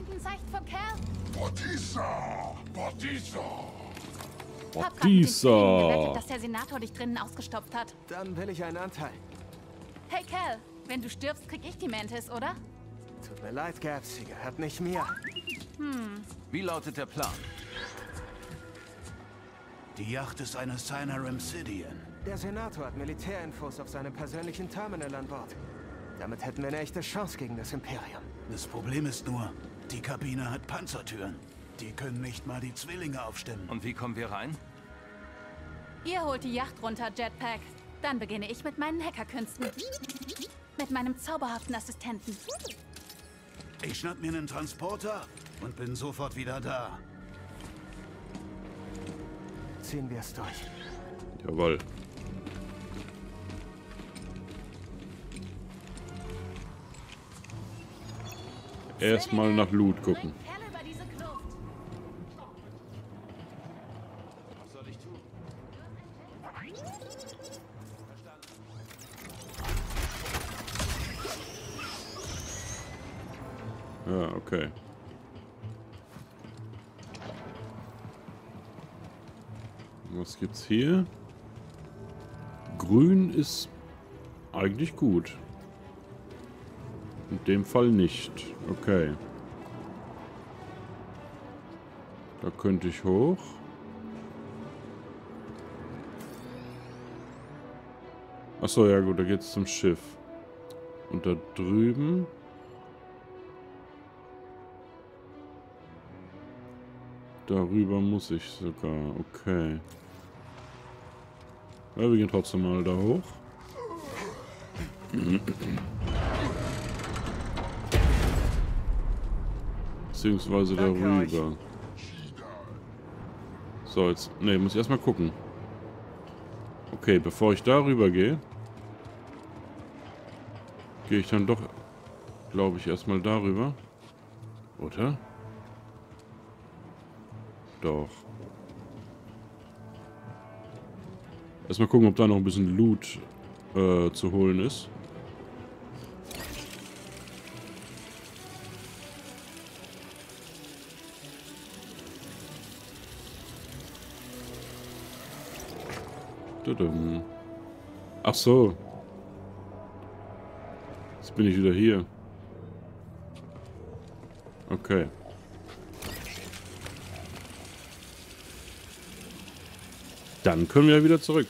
irgendein Zeichen vom Kerl? Batista! Batista! Gewettet, dass der Senator dich drinnen ausgestopft hat. Dann will ich einen Anteil. Hey Cal, wenn du stirbst, krieg ich die Mantis, oder? Tut mir leid, Gabs, sie gehört nicht mir. Hm. Wie lautet der Plan? Die Yacht ist eine Signer Obsidian. Der Senator hat Militärinfos auf seinem persönlichen Terminal an Bord. Damit hätten wir eine echte Chance gegen das Imperium. Das Problem ist nur, die Kabine hat Panzertüren. Die können nicht mal die Zwillinge aufstimmen. Und wie kommen wir rein? Ihr holt die Yacht runter, Jetpack. Dann beginne ich mit meinen Hackerkünsten. Mit meinem zauberhaften Assistenten. Ich schnapp mir einen Transporter und bin sofort wieder da. Ziehen wir es durch. Jawohl. Erstmal nach Loot gucken. Was soll ich tun? Ja, okay. Was gibt's hier? Grün ist eigentlich gut. In dem Fall nicht. Okay. Da könnte ich hoch. Achso, ja gut, da geht's zum Schiff. Und da drüben... Darüber muss ich sogar. Okay. Ja, wir gehen trotzdem mal da hoch. Beziehungsweise darüber. So, jetzt... Ne, muss ich erstmal gucken. Okay, bevor ich darüber gehe, gehe ich dann doch, glaube ich, erstmal darüber. Oder? Doch. Erstmal gucken, ob da noch ein bisschen Loot zu holen ist. Ach so. Jetzt bin ich wieder hier. Okay. Dann können wir wieder zurück.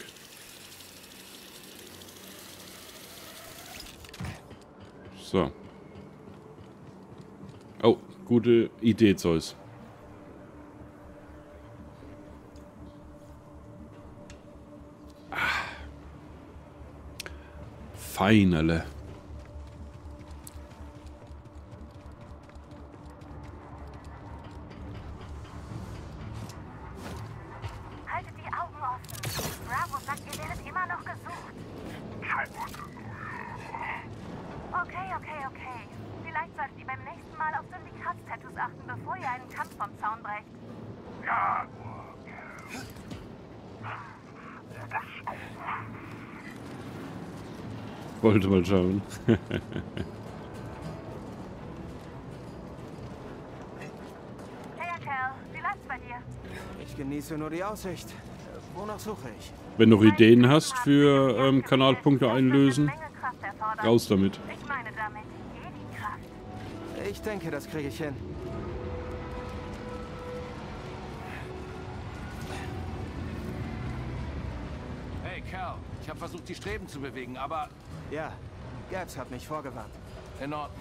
So. Oh, gute Idee, Zeus. Finale. Haltet die Augen offen. Bravo sagt, ihr werdet immer noch gesucht. Okay. Vielleicht solltet ihr beim nächsten Mal auf Syndikatstattoos achten, bevor ihr einen Kampf vom Zaun brecht. Ja. Wollte mal schauen. Hey, Kerl, wie läuft's bei dir? Ich genieße nur die Aussicht. Wonach suche ich? Wenn du noch Ideen hast für Kanalpunkte einlösen, raus damit. Ich meine damit Kraft. Ich denke, das kriege ich hin. Hey, Kerl, ich habe versucht, die Streben zu bewegen, aber... Ja, Gabs hat mich vorgewarnt. In Ordnung.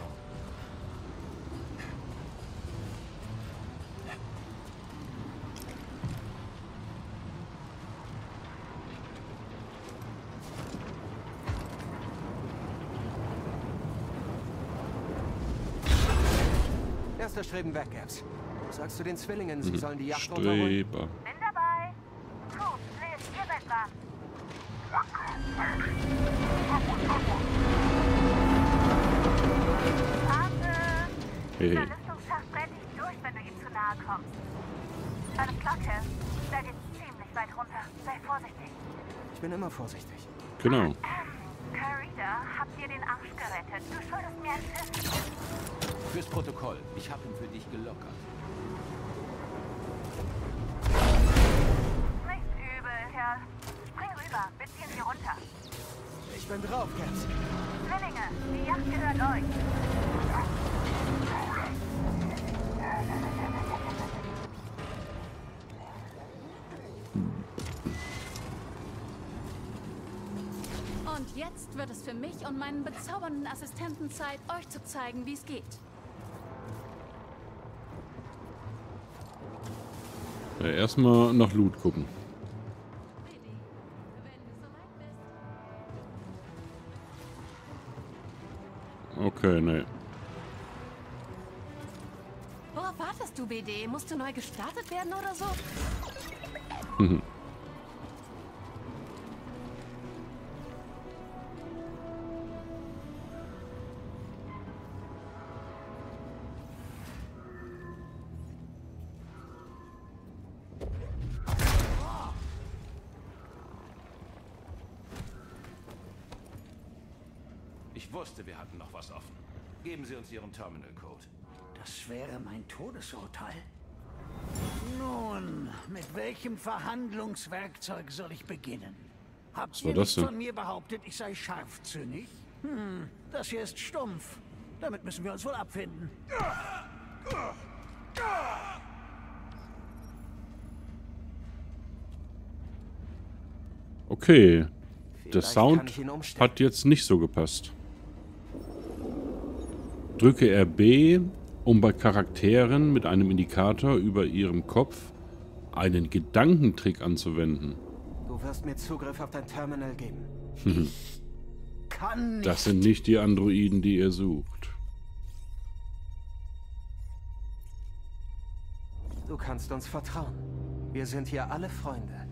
Erster Streben weg, Gabs. Sagst du den Zwillingen, sie sollen die Yacht runterholen? Bin dabei. Gut, lest ihr besser. Hey. Der Lüftungsschacht brennt dich durch, wenn du ihm zu nahe kommst. Alles klar, Cal. Da geht's ziemlich weit runter. Sei vorsichtig. Ich bin immer vorsichtig. Genau. Carida, habt ihr den Arsch gerettet? Du schuldest mir ein Schiff. Fürs Protokoll, ich hab ihn für dich gelockert. Nicht übel, Herr. Spring rüber, wir ziehen sie runter. Ich bin drauf, Caps. Zwillinge, die Yacht gehört euch. Und jetzt wird es für mich und meinen bezaubernden Assistenten Zeit, euch zu zeigen, wie es geht. Ja, erstmal nach Loot gucken. Okay, nee. Worauf wartest du, BD? Musst du neu gestartet werden oder so? Mhm. Ich wusste, wir hatten noch was offen. Geben Sie uns Ihren Terminal-Code. Das wäre mein Todesurteil. Nun, mit welchem Verhandlungswerkzeug soll ich beginnen? Habt ihr nicht von mir behauptet, ich sei scharfzüngig? Hm, das hier ist stumpf. Damit müssen wir uns wohl abfinden. Okay. Der Sound hat jetzt nicht so gepasst. Drücke RB, um bei Charakteren mit einem Indikator über ihrem Kopf einen Gedankentrick anzuwenden. Du wirst mir Zugriff auf dein Terminal geben. Kann nicht. Das sind nicht die Androiden, die ihr sucht. Du kannst uns vertrauen. Wir sind hier alle Freunde.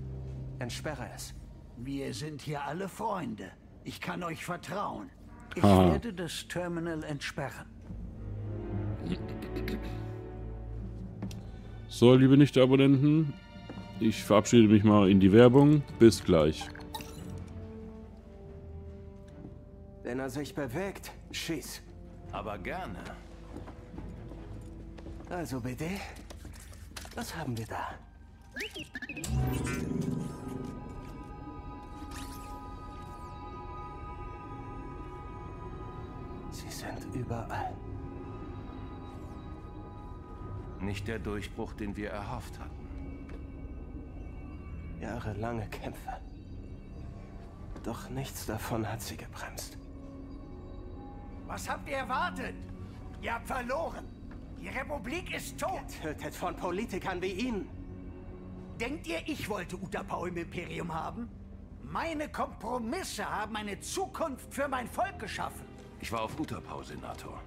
Entsperre es. Wir sind hier alle Freunde. Ich kann euch vertrauen. Ich werde das Terminal entsperren. So, liebe Nicht-Abonnenten, ich verabschiede mich mal in die Werbung. Bis gleich. Wenn er sich bewegt, schieß. Aber gerne. Also, BD, was haben wir da? Sie sind überall. Nicht der Durchbruch, den wir erhofft hatten. Jahrelange Kämpfe. Doch nichts davon hat sie gebremst. Was habt ihr erwartet? Ihr habt verloren. Die Republik ist tot. Getötet von Politikern wie Ihnen. Denkt ihr, ich wollte Utapau im Imperium haben? Meine Kompromisse haben eine Zukunft für mein Volk geschaffen. Ich war auf Utapau, Senator.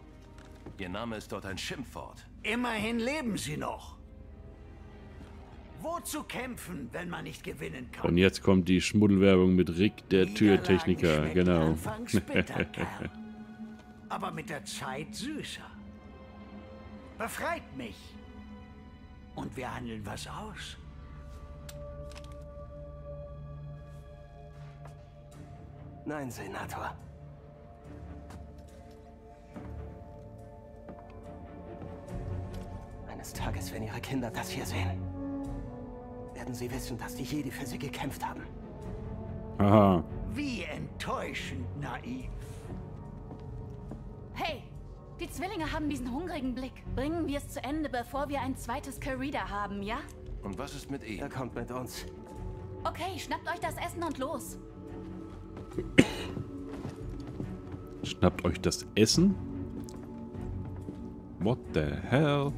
Ihr Name ist dort ein Schimpfwort. Immerhin leben Sie noch. Wozu kämpfen, wenn man nicht gewinnen kann? Und jetzt kommt die Schmuddelwerbung mit Rick, der Türtechniker. Genau. Bitter, aber mit der Zeit süßer. Befreit mich. Und wir handeln was aus. Nein, Senator. Eines Tages, wenn Ihre Kinder das hier sehen, werden sie wissen, dass die Jedi für sie gekämpft haben. Aha. Wie enttäuschend naiv. Hey, die Zwillinge haben diesen hungrigen Blick. Bringen wir es zu Ende, bevor wir ein zweites Carida haben, ja? Und was ist mit ihm? Er kommt mit uns. Okay, schnappt euch das Essen und los. Schnappt euch das Essen? What the hell?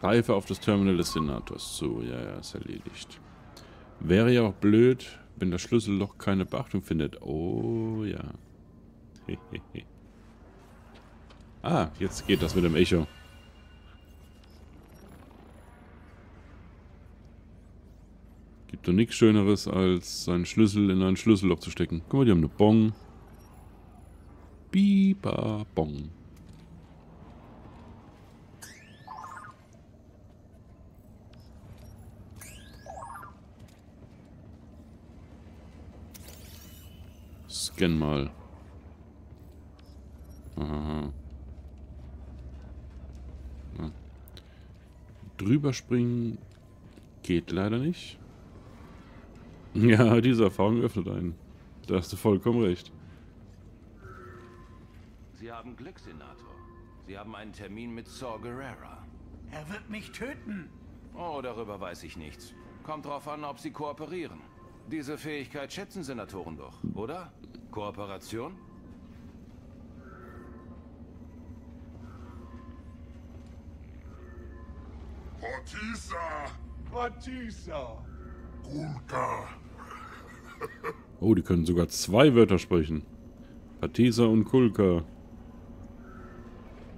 Greife auf das Terminal des Senators. So, ja, ist erledigt. Wäre ja auch blöd, wenn das Schlüsselloch keine Beachtung findet. Oh, ja. Hehehe. Ah, jetzt geht das mit dem Echo. Gibt doch nichts Schöneres, als seinen Schlüssel in ein Schlüsselloch zu stecken. Guck mal, die haben eine Bong. Biba Bong. Scan mal. Aha. Ja. Drüber springen geht leider nicht. Ja, diese Erfahrung öffnet einen. Da hast du vollkommen recht. Sie haben Glück, Senator. Sie haben einen Termin mit Saw Guerrera. Er wird mich töten. Oh, darüber weiß ich nichts. Kommt drauf an, ob Sie kooperieren. Diese Fähigkeit schätzen Senatoren doch, oder? Kooperation? Batista! Batista! Kulka! Oh, die können sogar zwei Wörter sprechen. Batista und Kulka.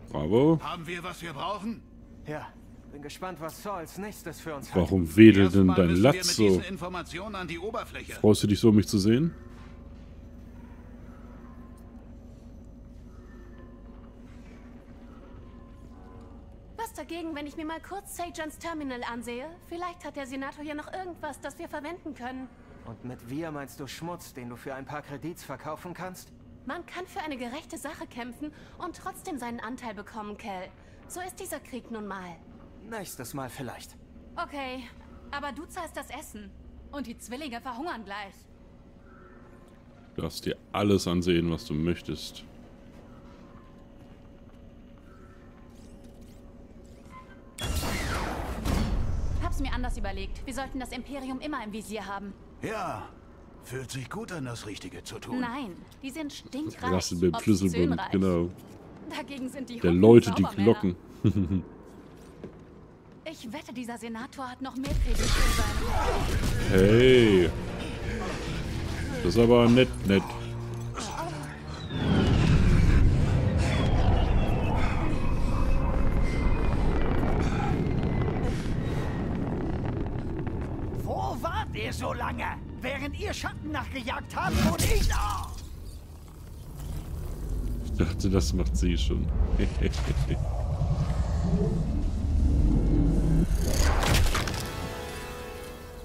Bravo. Haben wir, was wir brauchen? Ja. Bin gespannt, was Saw als nächstes für uns hat. Warum wedelt denn dein Latz so? Freust du dich so, mich zu sehen? Was dagegen, wenn ich mir mal kurz Sajans Terminal ansehe? Vielleicht hat der Senator ja noch irgendwas, das wir verwenden können. Und mit wir meinst du Schmutz, den du für ein paar Kredits verkaufen kannst? Man kann für eine gerechte Sache kämpfen und trotzdem seinen Anteil bekommen, Cal. So ist dieser Krieg nun mal. Nächstes Mal vielleicht. Okay, aber du zahlst das Essen. Und die Zwillinge verhungern gleich. Du darfst dir alles ansehen, was du möchtest. Hab's mir anders überlegt. Wir sollten das Imperium immer im Visier haben. Ja, fühlt sich gut an, das Richtige zu tun. Nein, die sind stinkreich. Das ist mit Schlüsselbund, genau. Dagegen sind die der Leute, die Glocken. Ich wette, dieser Senator hat noch mehr Kredit für seine. Hey! Das ist aber nett. Wo wart ihr so lange? Während ihr Schatten nachgejagt habt und ich auch! Ich dachte, das macht sie schon.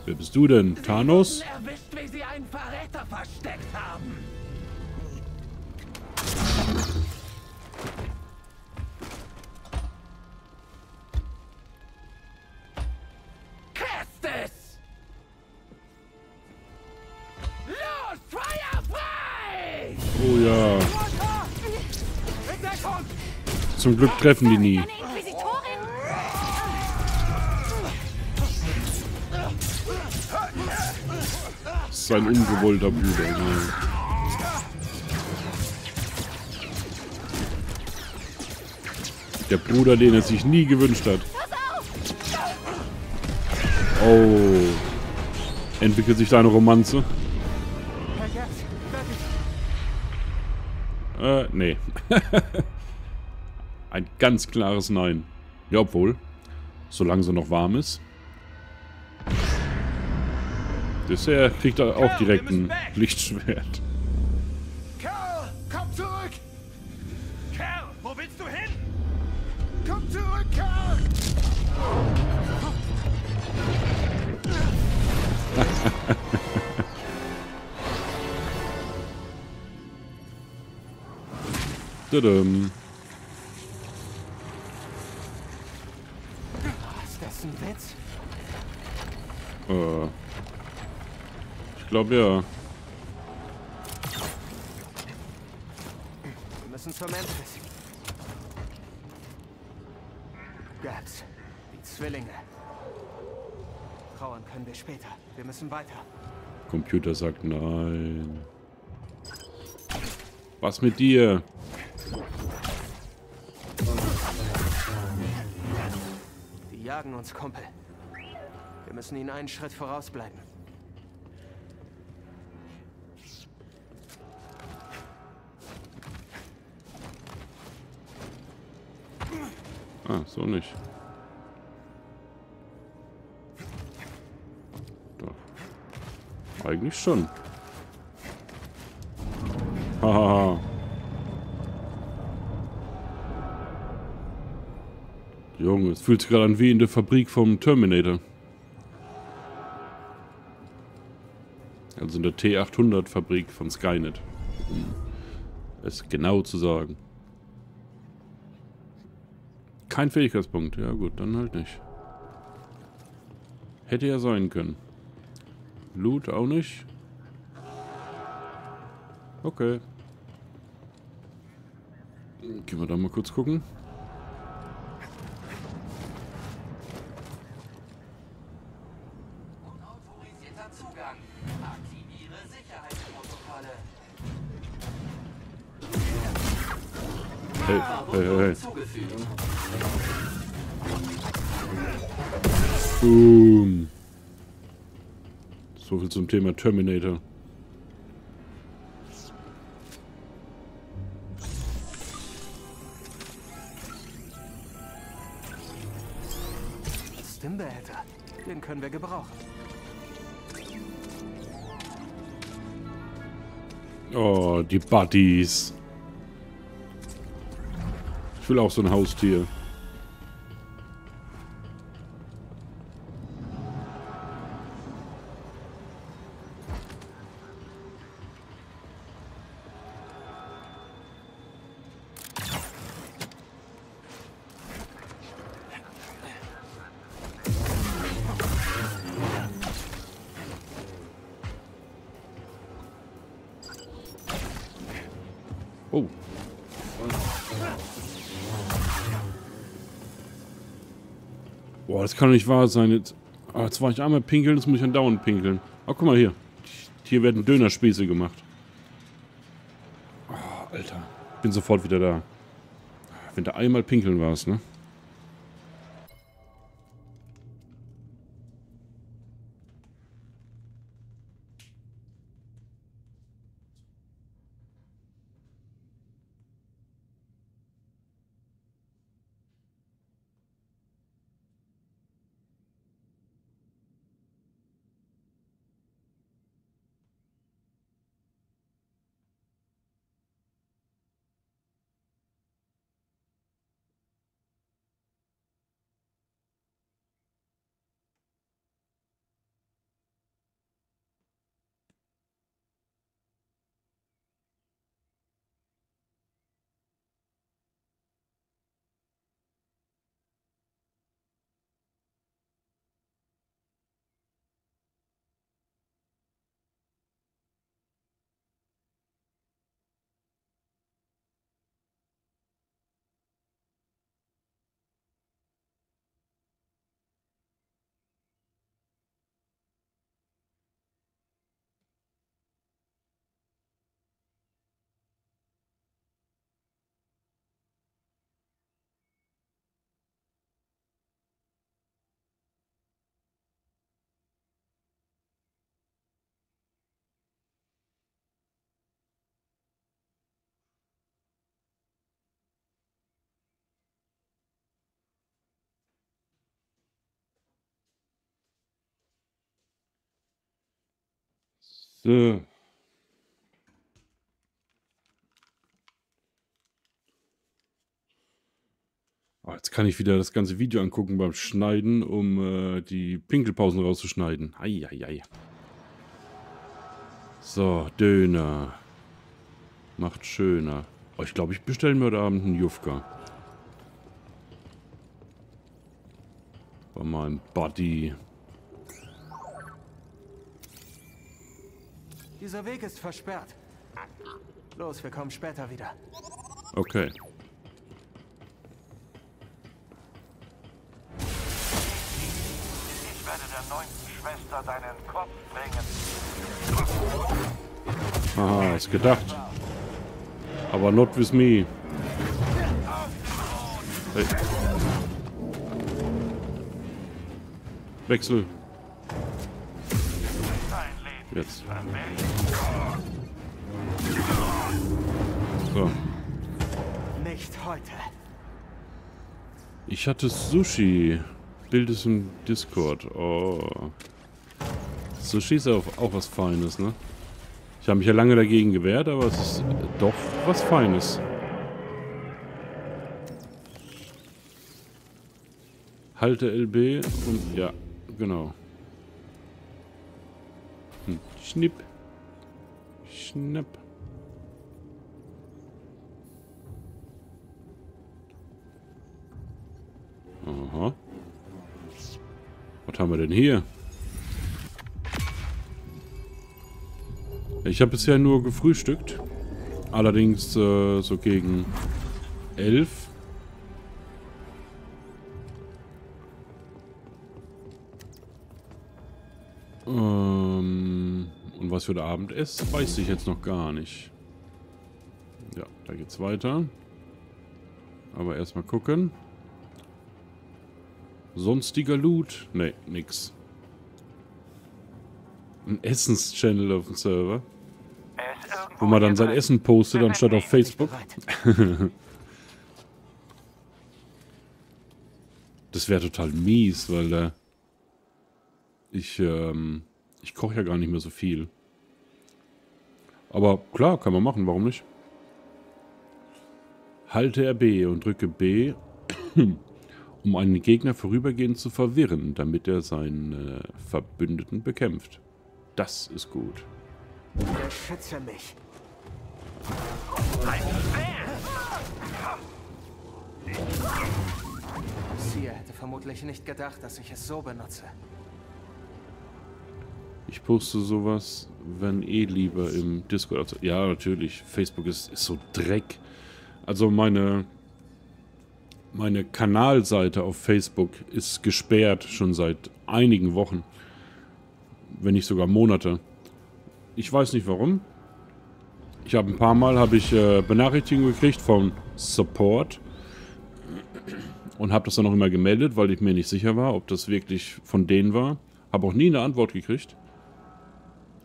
Wer bist du denn? Thanos? Erwischt, wie sie einen Verräter versteckt haben. Kestis! Los, Feuer frei! Oh ja. Zum Glück treffen die nie. Sein ungewollter Bruder. Der Bruder, den er sich nie gewünscht hat. Oh. Entwickelt sich da eine Romanze? Nee. Ein ganz klares Nein. Ja, obwohl. Solange sie noch warm ist. Bisher kriegt er auch direkt ein Lichtschwert. Kerl, komm zurück! Kerl, wo willst du hin? Komm zurück, Kerl! Tudum. Ist das ein Witz? Ich glaube ja. Wir müssen zur Memphis. Gats, die Zwillinge. Trauern können wir später. Wir müssen weiter. Computer sagt nein. Was mit dir? Die jagen uns, Kumpel. Wir müssen ihnen einen Schritt voraus bleiben. Ah, so nicht. Doch. Eigentlich schon. Hahaha. Junge, es fühlt sich gerade an wie in der Fabrik vom Terminator. Also in der T800-Fabrik von Skynet. um es genau zu sagen. Kein Fähigkeitspunkt. Ja gut, dann halt nicht. Hätte ja sein können. Loot auch nicht. Okay. Gehen wir da mal kurz gucken. Hey, hey, hey, hey. Boom. So viel zum Thema Terminator. Stimmbehälter, den können wir gebrauchen. Oh, die Buddies. Ich will auch so ein Haustier. Oh. Boah, das kann doch nicht wahr sein. Jetzt war ich einmal pinkeln, jetzt muss ich andauernd pinkeln. Oh, guck mal hier. Hier werden Dönerspieße gemacht. Oh, Alter. Bin sofort wieder da. Wenn du einmal pinkeln warst, ne? So. Oh, jetzt kann ich wieder das ganze Video angucken beim Schneiden, um die Pinkelpausen rauszuschneiden. Eieiei. So, Döner. Macht schöner. Oh, ich glaube, ich bestelle mir heute Abend einen Jufka. Bei meinem Buddy. Dieser Weg ist versperrt. Los, wir kommen später wieder. Okay. Ich werde der 9. Schwester deinen Kopf bringen. Ah, ist gedacht. Aber not with me. Hey. Wechsel. Jetzt. So. Nicht heute. Ich hatte Sushi. Bild ist im Discord. Oh. Sushi ist auch was Feines, ne? Ich habe mich ja lange dagegen gewehrt, aber es ist doch was Feines. Halte LB und ja, genau. Schnipp. Schnapp. Aha. Was haben wir denn hier? Ich habe bisher nur gefrühstückt. Allerdings so gegen 11. Und was für der Abend ist, weiß ich jetzt noch gar nicht. Ja, da geht's weiter. Aber erstmal gucken. Sonstiger Loot? Ne, nix. Ein Essens-Channel auf dem Server. Wo man dann sein Essen postet, anstatt auf Facebook. Das wäre total mies, weil ich koche ja gar nicht mehr so viel. Aber klar, kann man machen, warum nicht? Halte RB und drücke B, um einen Gegner vorübergehend zu verwirren, damit er seinen Verbündeten bekämpft. Das ist gut. Beschütze mich. Sie hätte vermutlich nicht gedacht, dass ich es so benutze. Ich poste sowas, wenn lieber im Discord. Also, ja, natürlich. Facebook ist so Dreck. Also meine Kanalseite auf Facebook ist gesperrt schon seit einigen Wochen. Wenn nicht sogar Monate. Ich weiß nicht warum. Ich habe ein paar Mal Benachrichtigungen gekriegt von Support und habe das dann auch immer gemeldet, weil ich mir nicht sicher war, ob das wirklich von denen war. Habe auch nie eine Antwort gekriegt.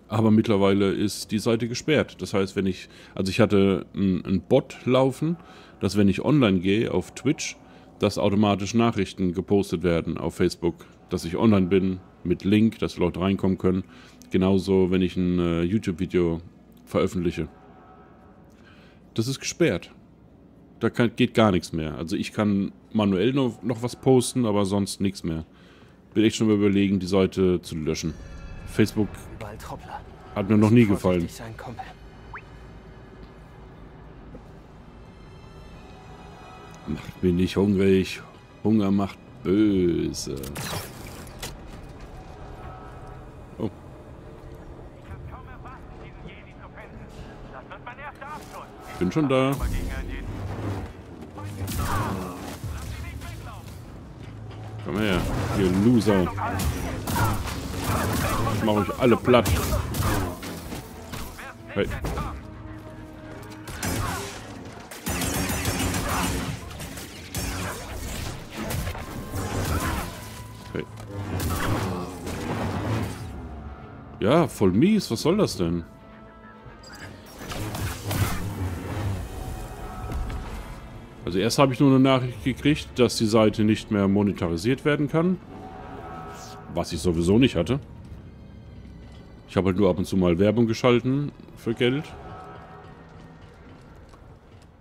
Aber mittlerweile ist die Seite gesperrt. Das heißt, wenn ich... Also ich hatte einen Bot laufen, dass wenn ich online gehe auf Twitch, dass automatisch Nachrichten gepostet werden auf Facebook, dass ich online bin mit Link, dass Leute reinkommen können. Genauso, wenn ich ein YouTube-Video veröffentliche. Das ist gesperrt. Da geht gar nichts mehr. Also ich kann manuell noch was posten, aber sonst nichts mehr. Bin echt schon mal überlegen, die Seite zu löschen. Facebook hat mir noch nie gefallen. Macht mich nicht hungrig. Hunger macht böse. Oh. Ich bin schon da. Komm her, ihr Loser. Ich mache euch alle platt. Hey. Hey. Ja, voll mies. Was soll das denn? Also erst habe ich nur eine Nachricht gekriegt, dass die Seite nicht mehr monetarisiert werden kann. Was ich sowieso nicht hatte. Ich habe halt nur ab und zu mal Werbung geschalten für Geld.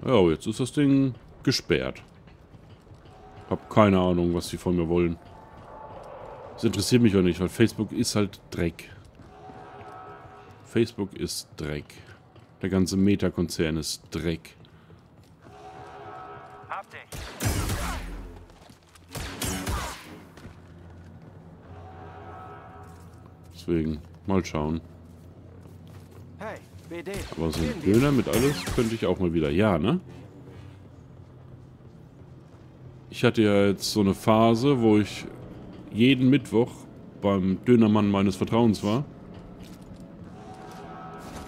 Ja, jetzt ist das Ding gesperrt. Hab keine Ahnung, was die von mir wollen. Das interessiert mich auch nicht, weil Facebook ist halt Dreck. Facebook ist Dreck. Der ganze Meta-Konzern ist Dreck. Deswegen. Mal schauen. Aber so ein Döner mit alles könnte ich auch mal wieder. Ja, ne? Ich hatte ja jetzt so eine Phase, wo ich jeden Mittwoch beim Dönermann meines Vertrauens war.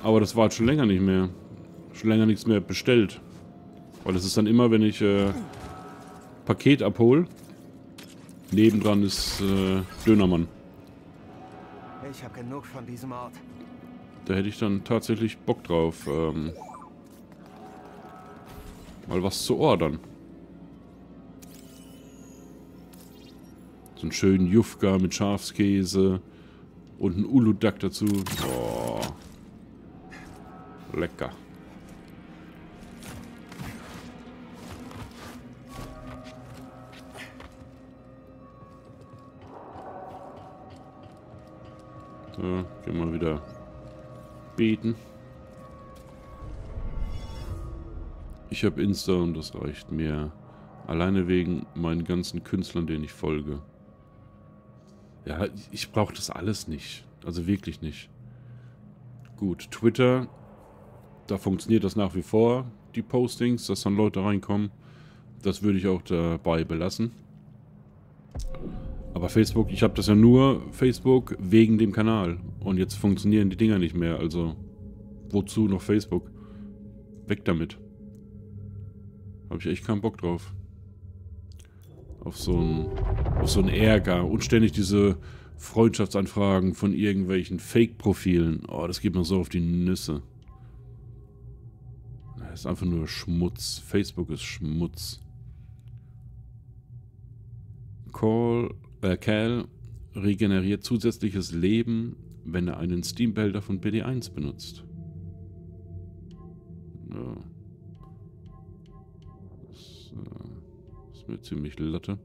Aber das war jetzt schon länger nicht mehr. Schon länger nichts mehr bestellt. Weil das ist dann immer, wenn ich Paket abhole, nebendran ist Dönermann. Ich habe genug von diesem Ort. Da hätte ich dann tatsächlich Bock drauf, mal was zu ordern. So einen schönen Jufka mit Schafskäse und einen Uludag dazu. Oh. Lecker. So, gehen wir wieder beten. Ich habe Insta und das reicht mir. Alleine wegen meinen ganzen Künstlern, denen ich folge. Ja, ich brauche das alles nicht. Also wirklich nicht. Gut, Twitter. Da funktioniert das nach wie vor, die Postings, dass dann Leute reinkommen. Das würde ich auch dabei belassen. Aber Facebook, ich habe das ja nur Facebook wegen dem Kanal. Und jetzt funktionieren die Dinger nicht mehr. Also, wozu noch Facebook? Weg damit. Habe ich echt keinen Bock drauf. Auf so einen Ärger. Und ständig diese Freundschaftsanfragen von irgendwelchen Fake-Profilen. Oh, das geht mir so auf die Nüsse. Das ist einfach nur Schmutz. Facebook ist Schmutz. Cal regeneriert zusätzliches Leben, wenn er einen Steam-Behälter von BD1 benutzt. Ja. Das ist mir ziemlich Latte.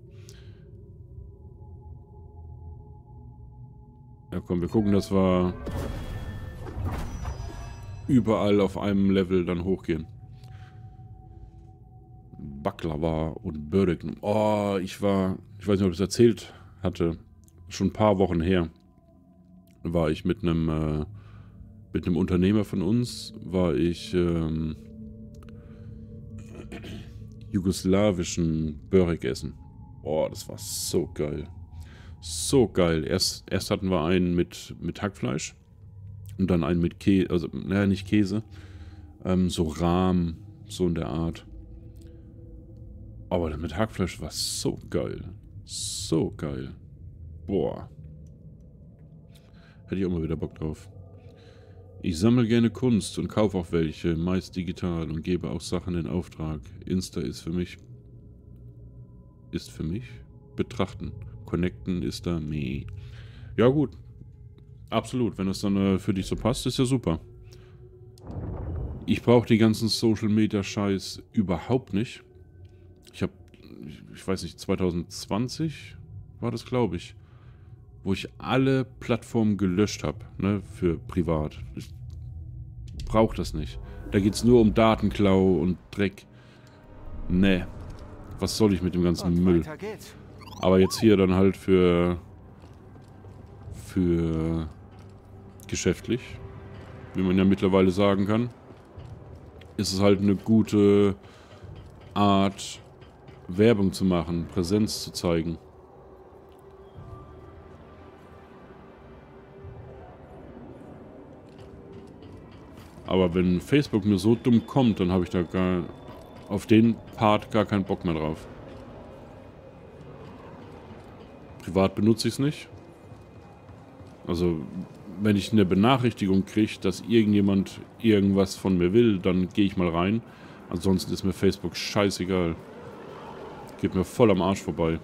Ja komm, wir gucken, dass wir überall auf einem Level dann hochgehen. Baklava und Börek. Oh, ich weiß nicht, ob ich es erzählt hatte, schon ein paar Wochen her war ich mit einem Unternehmer von uns, war ich jugoslawischen Börek essen. Oh, das war so geil. So geil. Erst hatten wir einen mit Hackfleisch und dann einen mit Käse, also naja, nicht Käse, so Rahm, so in der Art. Aber das mit Hackfleisch war so geil. So geil. Boah. Hätte ich auch mal wieder Bock drauf. Ich sammle gerne Kunst und kaufe auch welche, meist digital, und gebe auch Sachen in Auftrag. Insta ist für mich... Betrachten. Connecten ist da meh. Ja gut. Absolut. Wenn das dann für dich so passt, ist ja super. Ich brauche die ganzen Social-Media-Scheiß überhaupt nicht. Ich weiß nicht, 2020 war das, glaube ich, wo ich alle Plattformen gelöscht habe, ne, für privat. Ich brauche das nicht. Da geht es nur um Datenklau und Dreck. Ne, was soll ich mit dem ganzen Müll? Aber jetzt hier dann halt für geschäftlich, wie man ja mittlerweile sagen kann, ist es halt eine gute Art, Werbung zu machen, Präsenz zu zeigen. Aber wenn Facebook mir so dumm kommt, dann habe ich da auf den Part gar keinen Bock mehr drauf. Privat benutze ich es nicht. Also, wenn ich eine Benachrichtigung kriege, dass irgendjemand irgendwas von mir will, dann gehe ich mal rein. Ansonsten ist mir Facebook scheißegal. Geht mir voll am Arsch vorbei.